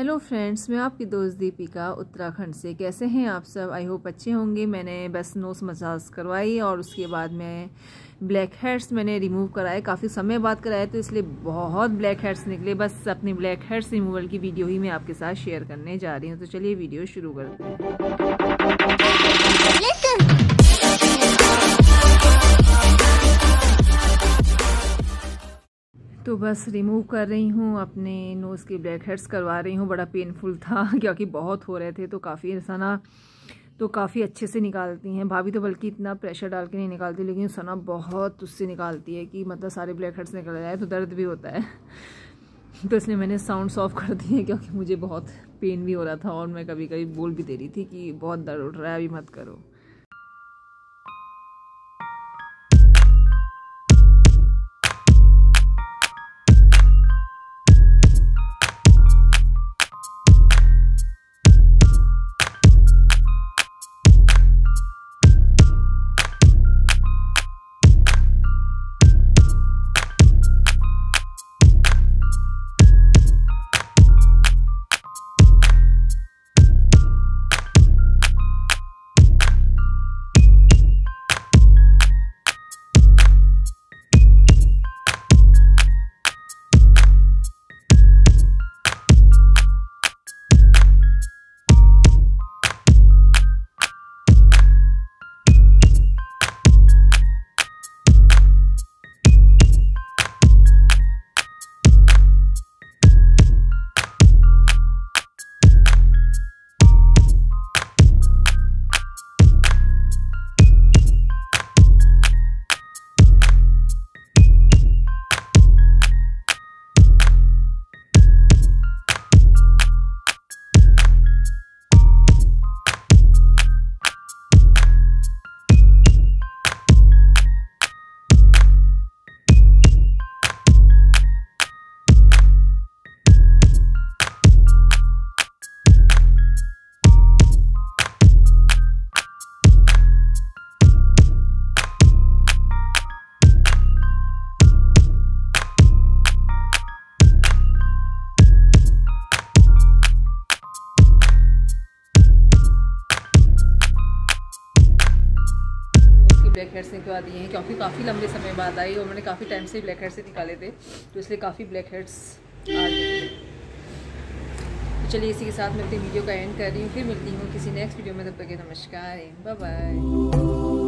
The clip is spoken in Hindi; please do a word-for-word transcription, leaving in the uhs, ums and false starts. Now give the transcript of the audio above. हेलो फ्रेंड्स, मैं आपकी दोस्त दीपिका उत्तराखंड से। कैसे हैं आप सब? आई होप अच्छे होंगे। मैंने बस नोज़ मसाज करवाई और उसके बाद मैं ब्लैक हेड्स मैंने रिमूव कराए। काफ़ी समय बाद कराए तो इसलिए बहुत ब्लैक हेड्स निकले। बस अपने ब्लैक हेड्स रिमूवल की वीडियो ही मैं आपके साथ शेयर करने जा रही हूँ। तो चलिए वीडियो शुरू करते हैं। तो बस रिमूव कर रही हूँ, अपने नोज़ के ब्लैक हेड्स करवा रही हूँ। बड़ा पेनफुल था क्योंकि बहुत हो रहे थे। तो काफ़ी सना तो काफ़ी अच्छे से निकालती हैं, भाभी तो बल्कि इतना प्रेशर डाल के नहीं निकालती, लेकिन सना बहुत उससे निकालती है कि मतलब सारे ब्लैक हेड्स निकल जाए तो दर्द भी होता है। तो इसलिए मैंने साउंड ऑफ कर दिए क्योंकि मुझे बहुत पेन भी हो रहा था और मैं कभी कभी बोल भी दे रही थी कि बहुत दर्द उठ रहा है, अभी मत करो। ब्लैक हेड्स निकलवा दिए हैं क्योंकि काफ़ी लंबे समय बाद आई और मैंने काफ़ी टाइम से ब्लैक हेड्स से निकाले थे, तो इसलिए काफ़ी ब्लैक हेड्स आ गए। तो चलिए इसी के साथ मैं अपनी वीडियो का एंड कर रही हूँ। फिर मिलती हूँ किसी नेक्स्ट वीडियो में। तब तक के नमस्कार, बाय बाय।